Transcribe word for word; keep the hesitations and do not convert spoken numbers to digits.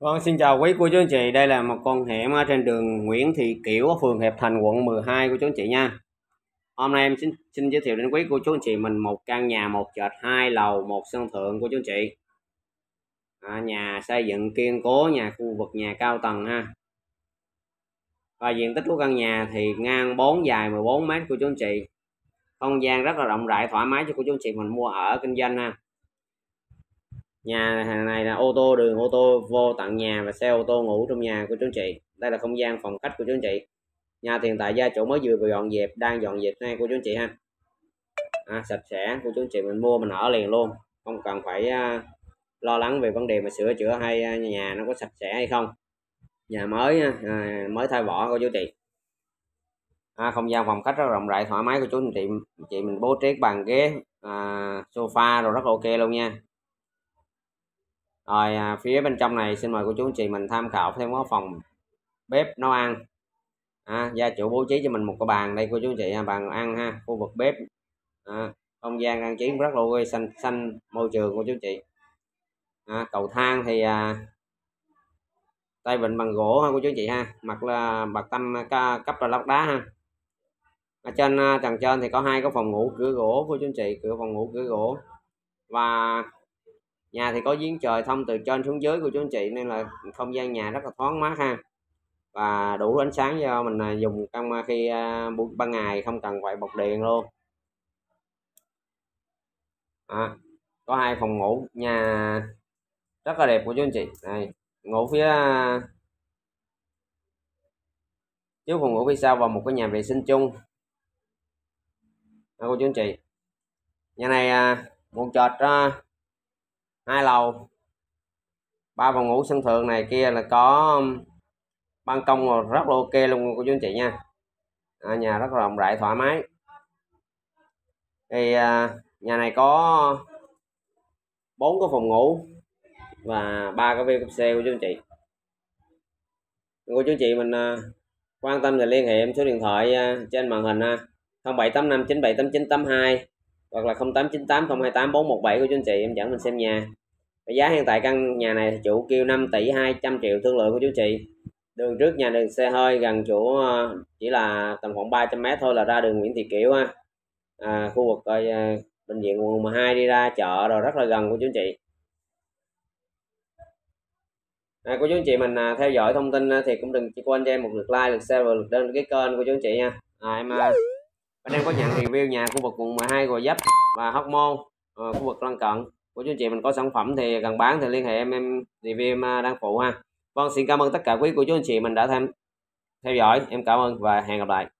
Vâng, xin chào quý cô chú anh chị, đây là một con hẻm ở trên đường Nguyễn Thị Kiểu ở phường Hiệp Thành, quận mười hai của chú anh chị nha. Hôm nay em xin, xin giới thiệu đến quý cô chú anh chị mình một căn nhà một trệt hai lầu một sân thượng của chú anh chị. À, nhà xây dựng kiên cố, nhà khu vực nhà cao tầng ha. Và diện tích của căn nhà thì ngang bốn dài mười bốn mét của chú anh chị. Không gian rất là rộng rãi thoải mái cho cô chú anh chị mình mua ở kinh doanh ha. Nhà này là ô tô, đường ô tô vô tận nhà và xe ô tô ngủ trong nhà của chú anh chị. Đây là không gian phòng khách của chú anh chị. Nhà hiện tại gia chủ mới vừa bị dọn dẹp, đang dọn dẹp ngay của chú anh chị ha. À, sạch sẽ, của chú anh chị mình mua mình ở liền luôn, không cần phải uh, lo lắng về vấn đề mà sửa chữa hay uh, nhà nó có sạch sẽ hay không. Nhà mới uh, mới thay bỏ của chú anh chị. À, không gian phòng khách rất rộng rãi thoải mái của chú anh chị. Chị mình bố trí bàn ghế, uh, sofa rồi rất ok luôn nha. Rồi à, phía bên trong này xin mời cô chú anh chị mình tham khảo thêm có phòng bếp nấu ăn. À, gia chủ bố trí cho mình một cái bàn đây cô chú anh chị, bàn ăn ha, khu vực bếp. À, không gian trang trí rất là ok, xanh xanh môi trường của chú anh chị. À, cầu thang thì à, tay vịn bằng gỗ ha cô chú anh chị ha, mặt là bậc tâm cấp là lót đá ha. Ở trên tầng trên thì có hai cái phòng ngủ cửa gỗ cô chú anh chị, cửa phòng ngủ cửa gỗ. Và nhà thì có giếng trời thông từ trên xuống dưới của chú anh chị, nên là không gian nhà rất là thoáng mát ha, và đủ ánh sáng cho mình dùng trong khi buổi ban ngày, không cần phải bật điện luôn. À, có hai phòng ngủ, nhà rất là đẹp của chú anh chị. Đây, ngủ phía trước phòng ngủ phía sau và một cái nhà vệ sinh chung. Đó, cô chú anh chị, nhà này một trệt hai lầu ba phòng ngủ sân thượng, này kia là có ban công rồi, rất là ok luôn cô chú anh chị nha. À, nhà rất là rộng rãi thoải mái. Thì à, nhà này có bốn cái phòng ngủ và ba cái vê kép xê của chú anh chị. Cô chú anh chị mình à, quan tâm thì liên hệ em số điện thoại à, trên màn hình à, không bảy tám năm chín bảy tám chín tám hai hoặc là không tám chín tám không hai tám bốn một bảy của chú anh chị, em dẫn mình xem nhà. Và giá hiện tại căn nhà này chủ kêu năm tỷ hai trăm triệu thương lượng của chú chị. Đường trước nhà đường xe hơi, gần chỗ chỉ là tầm khoảng ba trăm mét thôi là ra đường Nguyễn Thị Kiểu ha. À, khu vực à, bệnh viện quận mười hai đi ra chợ rồi, rất là gần của chú chị. À, cô chú chị mình à, theo dõi thông tin thì cũng đừng quên cho em một lượt like, lượt share và lượt đăng ký kênh của chú chị nha. À, em à, anh em có nhận review nhà khu vực quận mười hai, Gò Vấp và Hóc Môn, à, khu vực lân cận của chú anh chị mình có sản phẩm thì cần bán thì liên hệ em em review em đang phụ ha. Vâng, xin cảm ơn tất cả quý cô chú anh chị mình đã tham theo dõi, em cảm ơn và hẹn gặp lại.